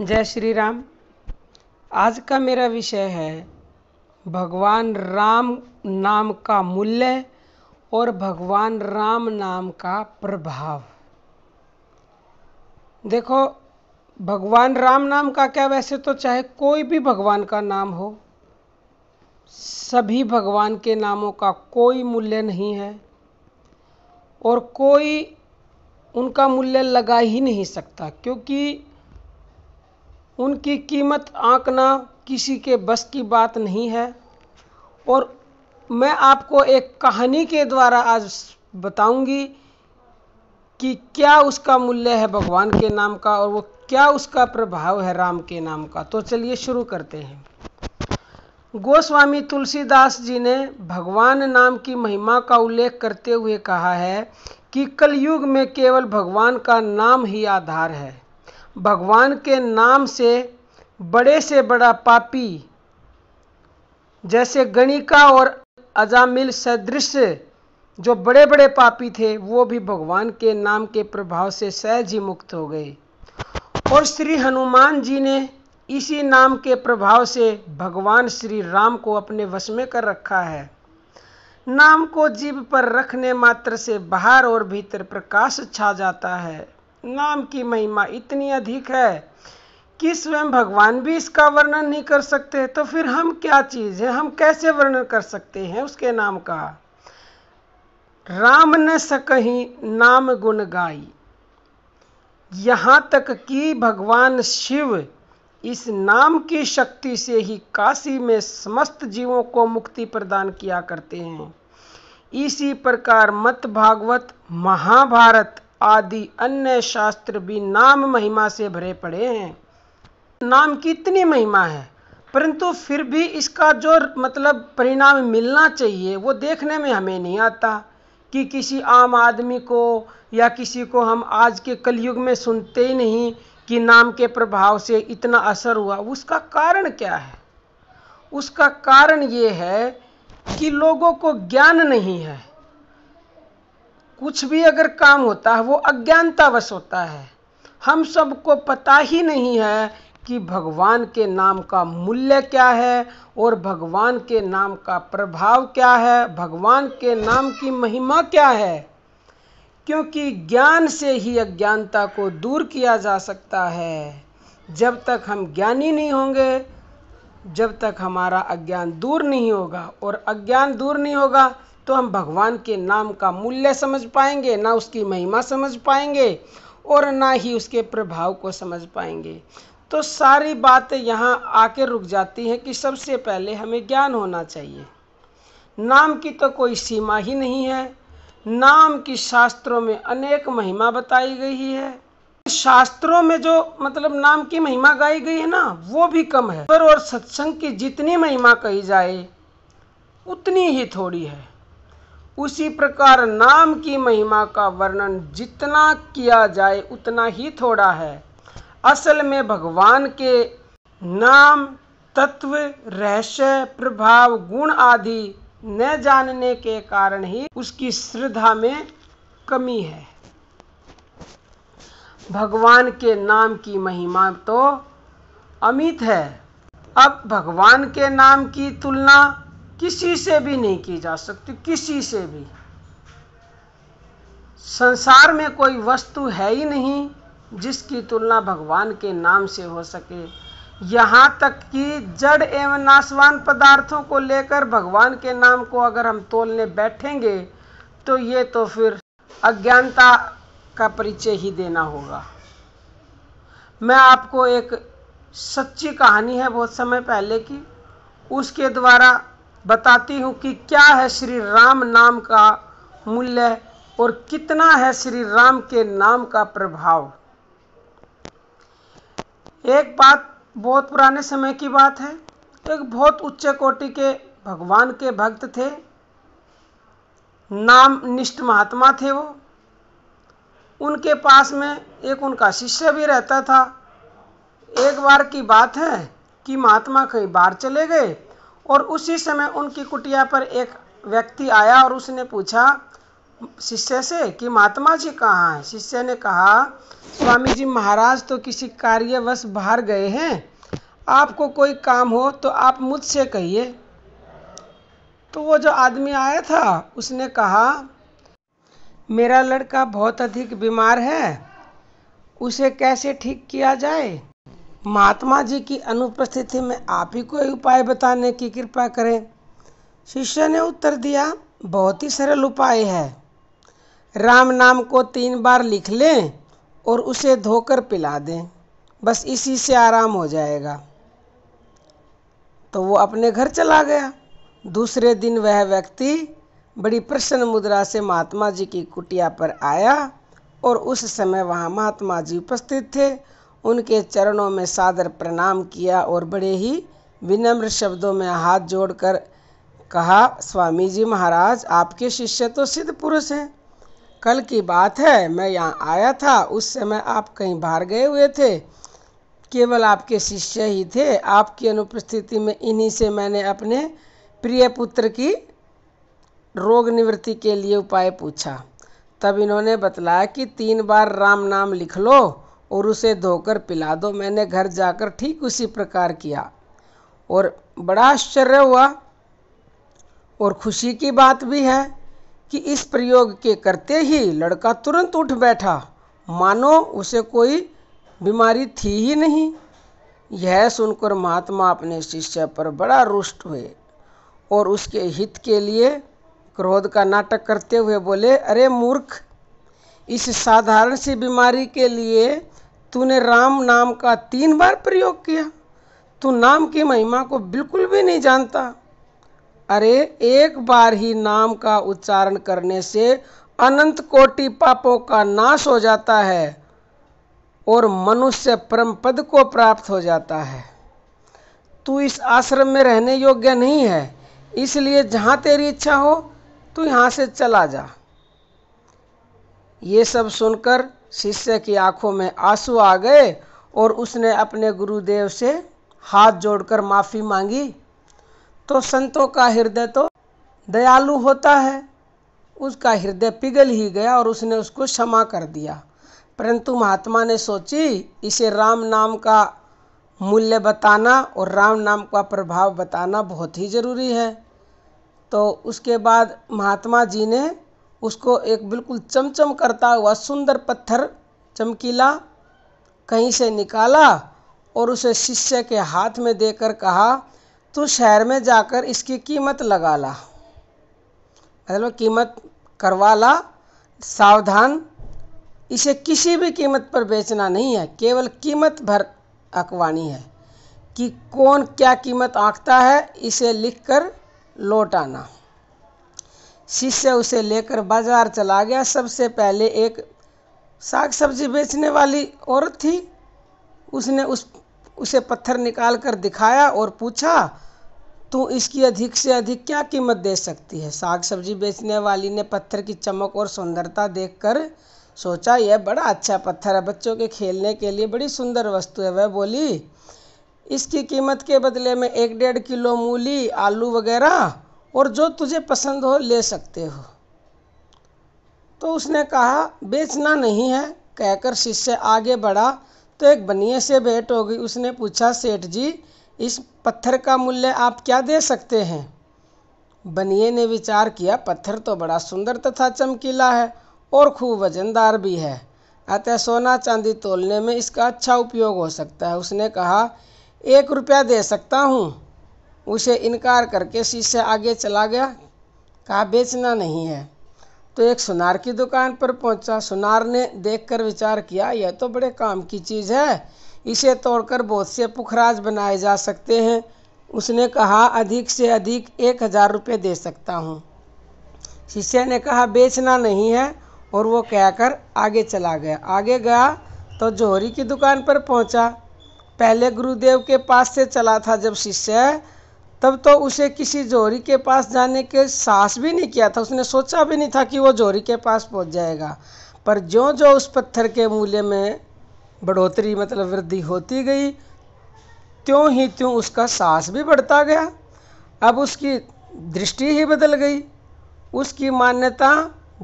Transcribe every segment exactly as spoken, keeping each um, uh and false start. जय श्री राम। आज का मेरा विषय है भगवान राम नाम का मूल्य और भगवान राम नाम का प्रभाव। देखो, भगवान राम नाम का क्या, वैसे तो चाहे कोई भी भगवान का नाम हो, सभी भगवान के नामों का कोई मूल्य नहीं है और कोई उनका मूल्य लगा ही नहीं सकता, क्योंकि उनकी कीमत आंकना किसी के बस की बात नहीं है। और मैं आपको एक कहानी के द्वारा आज बताऊंगी कि क्या उसका मूल्य है भगवान के नाम का और वो क्या उसका प्रभाव है राम के नाम का। तो चलिए शुरू करते हैं। गोस्वामी तुलसीदास जी ने भगवान नाम की महिमा का उल्लेख करते हुए कहा है कि कलियुग में केवल भगवान का नाम ही आधार है। भगवान के नाम से बड़े से बड़ा पापी जैसे गणिका और अजामिल सदृश जो बड़े बड़े पापी थे, वो भी भगवान के नाम के प्रभाव से सहज ही मुक्त हो गए। और श्री हनुमान जी ने इसी नाम के प्रभाव से भगवान श्री राम को अपने वश में कर रखा है। नाम को जीभ पर रखने मात्र से बाहर और भीतर प्रकाश छा जाता है। नाम की महिमा इतनी अधिक है कि स्वयं भगवान भी इसका वर्णन नहीं कर सकते, तो फिर हम क्या चीज़ है, हम कैसे वर्णन कर सकते हैं उसके नाम का। राम न सकहीं नाम गुण गाई, यहाँ तक कि भगवान शिव इस नाम की शक्ति से ही काशी में समस्त जीवों को मुक्ति प्रदान किया करते हैं। इसी प्रकार मत भागवत, महाभारत आदि अन्य शास्त्र भी नाम महिमा से भरे पड़े हैं। नाम की इतनी महिमा है, परंतु फिर भी इसका जो मतलब परिणाम मिलना चाहिए वो देखने में हमें नहीं आता कि किसी आम आदमी को या किसी को हम आज के कलयुग में सुनते ही नहीं कि नाम के प्रभाव से इतना असर हुआ। उसका कारण क्या है? उसका कारण ये है कि लोगों को ज्ञान नहीं है। कुछ भी अगर काम होता है वो अज्ञानतावश होता है। हम सबको पता ही नहीं है कि भगवान के नाम का मूल्य क्या है और भगवान के नाम का प्रभाव क्या है, भगवान के नाम की महिमा क्या है, क्योंकि ज्ञान से ही अज्ञानता को दूर किया जा सकता है। जब तक हम ज्ञानी नहीं होंगे, जब तक हमारा अज्ञान दूर नहीं होगा, और अज्ञान दूर नहीं होगा तो हम भगवान के नाम का मूल्य समझ पाएंगे, ना उसकी महिमा समझ पाएंगे और ना ही उसके प्रभाव को समझ पाएंगे। तो सारी बातें यहाँ आके रुक जाती हैं कि सबसे पहले हमें ज्ञान होना चाहिए। नाम की तो कोई सीमा ही नहीं है। नाम की शास्त्रों में अनेक महिमा बताई गई है। शास्त्रों में जो मतलब नाम की महिमा गाई गई है ना, वो भी कम है। पर और सत्संग की जितनी महिमा कही जाए उतनी ही थोड़ी है। उसी प्रकार नाम की महिमा का वर्णन जितना किया जाए उतना ही थोड़ा है। असल में भगवान के नाम, तत्व, रहस्य, प्रभाव, गुण आदि न जानने के कारण ही उसकी श्रद्धा में कमी है। भगवान के नाम की महिमा तो अमित है। अब भगवान के नाम की तुलना किसी से भी नहीं की जा सकती, किसी से भी। संसार में कोई वस्तु है ही नहीं जिसकी तुलना भगवान के नाम से हो सके। यहाँ तक कि जड़ एवं नाशवान पदार्थों को लेकर भगवान के नाम को अगर हम तोलने बैठेंगे तो ये तो फिर अज्ञानता का परिचय ही देना होगा। मैं आपको एक सच्ची कहानी है बहुत समय पहले की, उसके द्वारा बताती हूँ कि क्या है श्री राम नाम का मूल्य और कितना है श्री राम के नाम का प्रभाव। एक बात, बहुत पुराने समय की बात है, एक बहुत उच्च कोटि के भगवान के भक्त थे, नाम निष्ठ महात्मा थे वो। उनके पास में एक उनका शिष्य भी रहता था। एक बार की बात है कि महात्मा कई बार चले गए और उसी समय उनकी कुटिया पर एक व्यक्ति आया और उसने पूछा, शिष्य से कि महात्मा जी कहाँ हैं। शिष्य ने कहा, स्वामी जी महाराज तो किसी कार्यवश बाहर गए हैं, आपको कोई काम हो तो आप मुझसे कहिए। तो वो जो आदमी आया था उसने कहा, मेरा लड़का बहुत अधिक बीमार है, उसे कैसे ठीक किया जाए, महात्मा जी की अनुपस्थिति में आप ही कोई उपाय बताने की कृपा करें। शिष्य ने उत्तर दिया, बहुत ही सरल उपाय है, राम नाम को तीन बार लिख लें और उसे धोकर पिला दें, बस इसी से आराम हो जाएगा। तो वो अपने घर चला गया। दूसरे दिन वह व्यक्ति बड़ी प्रसन्न मुद्रा से महात्मा जी की कुटिया पर आया और उस समय वहाँ महात्मा जी उपस्थित थे। उनके चरणों में सादर प्रणाम किया और बड़े ही विनम्र शब्दों में हाथ जोड़कर कहा, स्वामी जी महाराज आपके शिष्य तो सिद्ध पुरुष हैं, कल की बात है मैं यहाँ आया था, उस समय आप कहीं बाहर गए हुए थे, केवल आपके शिष्य ही थे, आपकी अनुपस्थिति में इन्हीं से मैंने अपने प्रिय पुत्र की रोग निवृत्ति के लिए उपाय पूछा। तब इन्होंने बतलाया कि तीन बार राम नाम लिख लो और उसे धोकर पिला दो। मैंने घर जाकर ठीक उसी प्रकार किया और बड़ा आश्चर्य हुआ। और खुशी की बात भी है कि इस प्रयोग के करते ही लड़का तुरंत उठ बैठा, मानो उसे कोई बीमारी थी ही नहीं। यह सुनकर महात्मा अपने शिष्य पर बड़ा रुष्ट हुए और उसके हित के लिए क्रोध का नाटक करते हुए बोले, अरे मूर्ख, इस साधारण सी बीमारी के लिए तूने राम नाम का तीन बार प्रयोग किया, तू नाम की महिमा को बिल्कुल भी नहीं जानता। अरे एक बार ही नाम का उच्चारण करने से अनंत कोटि पापों का नाश हो जाता है और मनुष्य परम पद को प्राप्त हो जाता है। तू इस आश्रम में रहने योग्य नहीं है, इसलिए जहाँ तेरी इच्छा हो तू यहाँ से चला जा। ये सब सुनकर शिष्य की आंखों में आंसू आ गए और उसने अपने गुरुदेव से हाथ जोड़कर माफ़ी मांगी। तो संतों का हृदय तो दयालु होता है, उसका हृदय पिघल ही गया और उसने उसको क्षमा कर दिया। परंतु महात्मा ने सोची, इसे राम नाम का मूल्य बताना और राम नाम का प्रभाव बताना बहुत ही ज़रूरी है। तो उसके बाद महात्मा जी ने उसको एक बिल्कुल चमचम करता हुआ सुंदर पत्थर चमकीला कहीं से निकाला और उसे शिष्य के हाथ में देकर कहा, तू शहर में जाकर इसकी कीमत लगा ला, मतलब कीमत करवा ला। सावधान, इसे किसी भी कीमत पर बेचना नहीं है, केवल कीमत भर आंकवानी है कि कौन क्या कीमत आंकता है, इसे लिखकर लौट आना। शिष्य उसे लेकर बाजार चला गया। सबसे पहले एक साग सब्जी बेचने वाली औरत थी, उसने उस उसे पत्थर निकाल कर दिखाया और पूछा, तू इसकी अधिक से अधिक क्या कीमत दे सकती है। साग सब्जी बेचने वाली ने पत्थर की चमक और सुंदरता देखकर सोचा, यह बड़ा अच्छा पत्थर है, बच्चों के खेलने के लिए बड़ी सुंदर वस्तु है। वह बोली, इसकी कीमत के बदले में एक डेढ़ किलो मूली, आलू वगैरह और जो तुझे पसंद हो ले सकते हो। तो उसने कहा, बेचना नहीं है। कहकर शिष्य आगे बढ़ा तो एक बनिए से भेंट हो गई। उसने पूछा, सेठ जी इस पत्थर का मूल्य आप क्या दे सकते हैं। बनिए ने विचार किया, पत्थर तो बड़ा सुंदर तथा चमकीला है और खूब वजनदार भी है, अतः सोना चांदी तोलने में इसका अच्छा उपयोग हो सकता है। उसने कहा, एक रुपया दे सकता हूँ। उसे इनकार करके शिष्य आगे चला गया। कहा, बेचना नहीं है। तो एक सुनार की दुकान पर पहुंचा। सुनार ने देखकर विचार किया, यह तो बड़े काम की चीज़ है, इसे तोड़कर बहुत से पुखराज बनाए जा सकते हैं। उसने कहा, अधिक से अधिक एक हज़ार रुपये दे सकता हूँ। शिष्य ने कहा, बेचना नहीं है, और वो कहकर आगे चला गया। आगे गया तो जोहरी की दुकान पर पहुंचा। पहले गुरुदेव के पास से चला था जब शिष्य, तब तो उसे किसी जोहरी के पास जाने के साहस भी नहीं किया था। उसने सोचा भी नहीं था कि वो जोहरी के पास पहुंच जाएगा। पर ज्यों ज्यों उस पत्थर के मूल्य में बढ़ोतरी मतलब वृद्धि होती गई, त्यों ही त्यों उसका साहस भी बढ़ता गया। अब उसकी दृष्टि ही बदल गई। उसकी मान्यता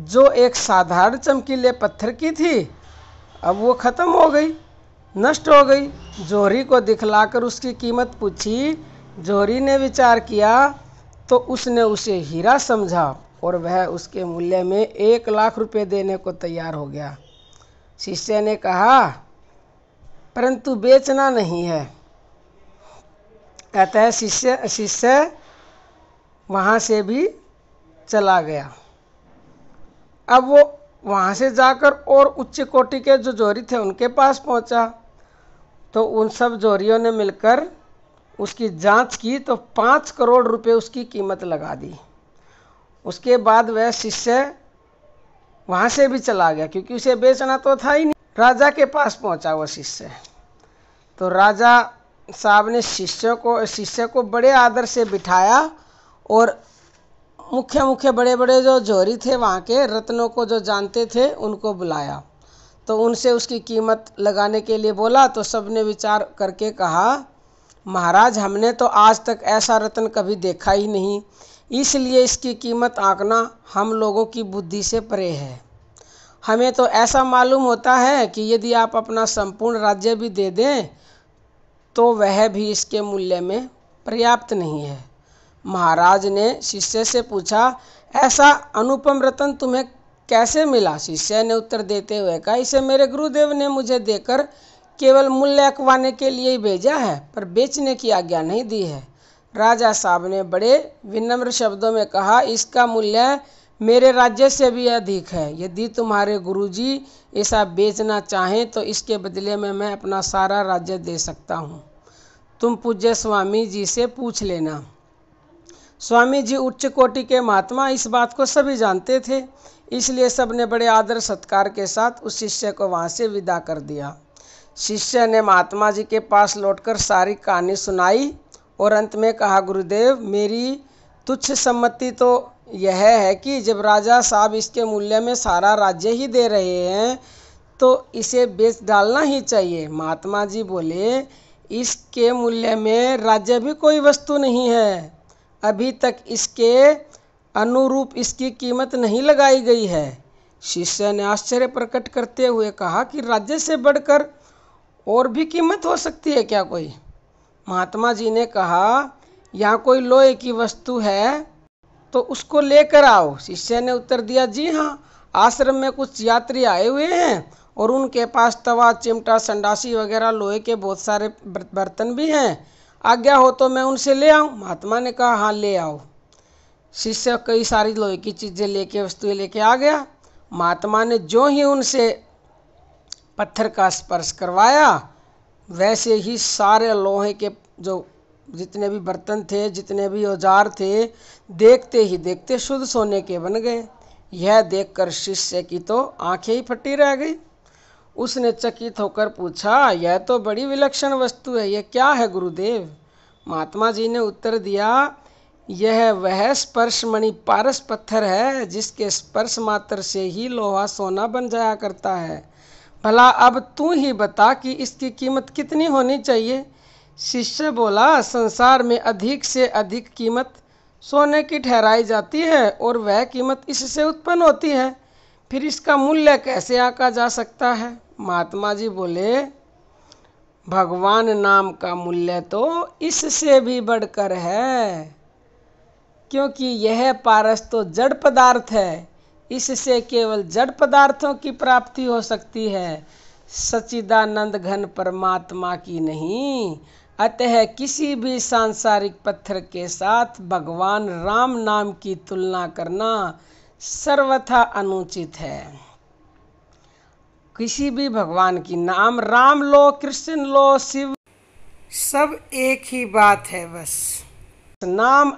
जो एक साधारण चमकीले पत्थर की थी अब वो ख़त्म हो गई, नष्ट हो गई। जोहरी को दिखलाकर उसकी कीमत पूछी। जोहरी ने विचार किया तो उसने उसे हीरा समझा और वह उसके मूल्य में एक लाख रुपए देने को तैयार हो गया। शिष्य ने कहा, परंतु बेचना नहीं है। अतः शिष्य शिष्य वहाँ से भी चला गया। अब वो वहाँ से जाकर और उच्च कोटि के जो जोहरी थे उनके पास पहुँचा तो उन सब जोहरियों ने मिलकर उसकी जांच की तो पाँच करोड़ रुपए उसकी कीमत लगा दी। उसके बाद वह शिष्य वहाँ से भी चला गया क्योंकि उसे बेचना तो था ही नहीं। राजा के पास पहुँचा वो शिष्य तो राजा साहब ने शिष्य को शिष्य को बड़े आदर से बिठाया और मुख्य मुख्य बड़े बड़े जो जोहरी थे वहाँ के रत्नों को जो जानते थे उनको बुलाया तो उनसे उसकी कीमत लगाने के लिए बोला। तो सब ने विचार करके कहा, महाराज हमने तो आज तक ऐसा रत्न कभी देखा ही नहीं, इसलिए इसकी कीमत आंकना हम लोगों की बुद्धि से परे है। हमें तो ऐसा मालूम होता है कि यदि आप अपना संपूर्ण राज्य भी दे दें तो वह भी इसके मूल्य में पर्याप्त नहीं है। महाराज ने शिष्य से पूछा, ऐसा अनुपम रत्न तुम्हें कैसे मिला? शिष्य ने उत्तर देते हुए कहा, इसे मेरे गुरुदेव ने मुझे देकर केवल मूल्य अकवाने के लिए ही भेजा है, पर बेचने की आज्ञा नहीं दी है। राजा साहब ने बड़े विनम्र शब्दों में कहा, इसका मूल्य मेरे राज्य से भी अधिक है। यदि तुम्हारे गुरुजी ऐसा बेचना चाहें तो इसके बदले में मैं अपना सारा राज्य दे सकता हूँ। तुम पूज्य स्वामी जी से पूछ लेना। स्वामी जी उच्च कोटि के महात्मा, इस बात को सभी जानते थे, इसलिए सब ने बड़े आदर सत्कार के साथ उस शिष्य को वहाँ से विदा कर दिया। शिष्य ने महात्मा जी के पास लौटकर सारी कहानी सुनाई और अंत में कहा, गुरुदेव मेरी तुच्छ सम्मति तो यह है कि जब राजा साहब इसके मूल्य में सारा राज्य ही दे रहे हैं तो इसे बेच डालना ही चाहिए। महात्मा जी बोले, इसके मूल्य में राज्य भी कोई वस्तु नहीं है, अभी तक इसके अनुरूप इसकी कीमत नहीं लगाई गई है। शिष्य ने आश्चर्य प्रकट करते हुए कहा कि राज्य से बढ़कर और भी कीमत हो सकती है क्या कोई? महात्मा जी ने कहा, यहाँ कोई लोहे की वस्तु है तो उसको लेकर आओ। शिष्य ने उत्तर दिया, जी हाँ, आश्रम में कुछ यात्री आए हुए हैं और उनके पास तवा, चिमटा, संडासी वगैरह लोहे के बहुत सारे बर्तन भी हैं, आज्ञा हो तो मैं उनसे ले आऊँ? महात्मा ने कहा, हाँ ले आओ। शिष्य कई सारी लोहे की चीज़ें लेके वस्तुएं लेके आ गया। महात्मा ने जो ही उनसे पत्थर का स्पर्श करवाया वैसे ही सारे लोहे के जो जितने भी बर्तन थे, जितने भी औजार थे, देखते ही देखते शुद्ध सोने के बन गए। यह देखकर शिष्य की तो आंखें ही फटी रह गई। उसने चकित होकर पूछा, यह तो बड़ी विलक्षण वस्तु है, यह क्या है गुरुदेव? महात्मा जी ने उत्तर दिया, यह वह स्पर्शमणि पारस पत्थर है जिसके स्पर्श मात्र से ही लोहा सोना बन जाया करता है। भला अब तू ही बता कि इसकी कीमत कितनी होनी चाहिए? शिष्य बोला, संसार में अधिक से अधिक कीमत सोने की ठहराई जाती है और वह कीमत इससे उत्पन्न होती है, फिर इसका मूल्य कैसे आंका जा सकता है? महात्मा जी बोले, भगवान नाम का मूल्य तो इससे भी बढ़कर है, क्योंकि यह पारस तो जड़ पदार्थ है, इससे केवल जड़ पदार्थों की प्राप्ति हो सकती है, सच्चिदानंद घन परमात्मा की नहीं। अतः किसी भी सांसारिक पत्थर के साथ भगवान राम नाम की तुलना करना सर्वथा अनुचित है। किसी भी भगवान की नाम, राम लो, कृष्ण लो, शिव, सब एक ही बात है, बस नाम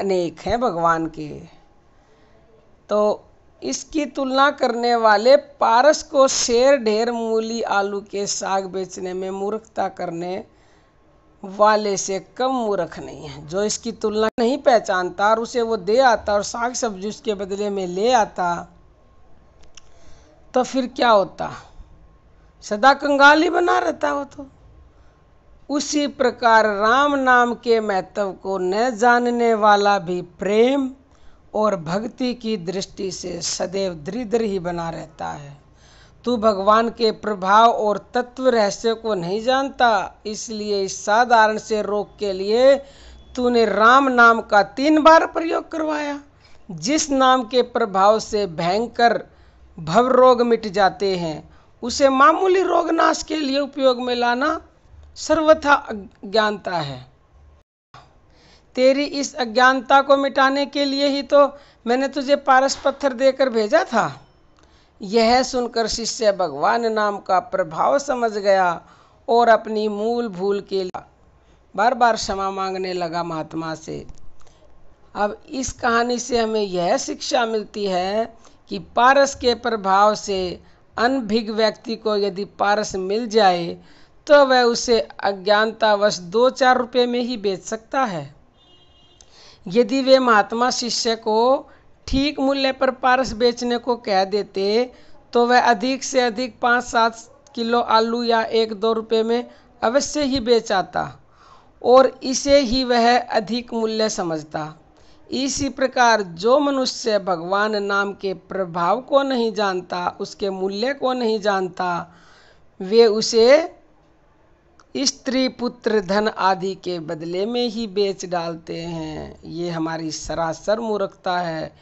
अनेक हैं भगवान के। तो इसकी तुलना करने वाले पारस को शेर, ढेर, मूली, आलू के साग बेचने में मूर्खता करने वाले से कम मूर्ख नहीं है। जो इसकी तुलना नहीं पहचानता और उसे वो दे आता और साग सब्जी उसके बदले में ले आता तो फिर क्या होता? सदा कंगाल ही बना रहता हो। तो उसी प्रकार राम नाम के महत्व को न जानने वाला भी प्रेम और भक्ति की दृष्टि से सदैव दृढ़ ही बना रहता है। तू भगवान के प्रभाव और तत्व रहस्य को नहीं जानता, इसलिए इस साधारण से रोग के लिए तूने राम नाम का तीन बार प्रयोग करवाया, जिस नाम के प्रभाव से भयंकर भव रोग मिट जाते हैं। उसे मामूली रोग नाश के लिए उपयोग में लाना सर्वथा अज्ञानता है। तेरी इस अज्ञानता को मिटाने के लिए ही तो मैंने तुझे पारस पत्थर देकर भेजा था। यह सुनकर शिष्य भगवान नाम का प्रभाव समझ गया और अपनी मूल भूल के लिए बार बार क्षमा मांगने लगा महात्मा से। अब इस कहानी से हमें यह शिक्षा मिलती है कि पारस के प्रभाव से अनभिज्ञ व्यक्ति को यदि पारस मिल जाए तो वह उसे अज्ञानतावश दो चार रुपये में ही बेच सकता है। यदि वे महात्मा शिष्य को ठीक मूल्य पर पारस बेचने को कह देते तो वह अधिक से अधिक पाँच सात किलो आलू या एक दो रुपये में अवश्य ही बेच आता और इसे ही वह अधिक मूल्य समझता। इसी प्रकार जो मनुष्य भगवान नाम के प्रभाव को नहीं जानता, उसके मूल्य को नहीं जानता, वे उसे स्त्री पुत्र धन आदि के बदले में ही बेच डालते हैं। ये हमारी सरासर मूर्खता है।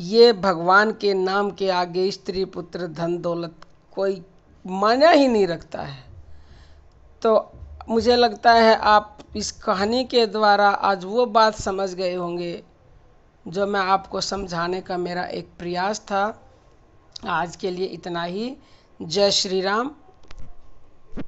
ये भगवान के नाम के आगे स्त्री पुत्र धन दौलत कोई माना ही नहीं रखता है। तो मुझे लगता है आप इस कहानी के द्वारा आज वो बात समझ गए होंगे जो मैं आपको समझाने का मेरा एक प्रयास था। आज के लिए इतना ही। जय श्री राम।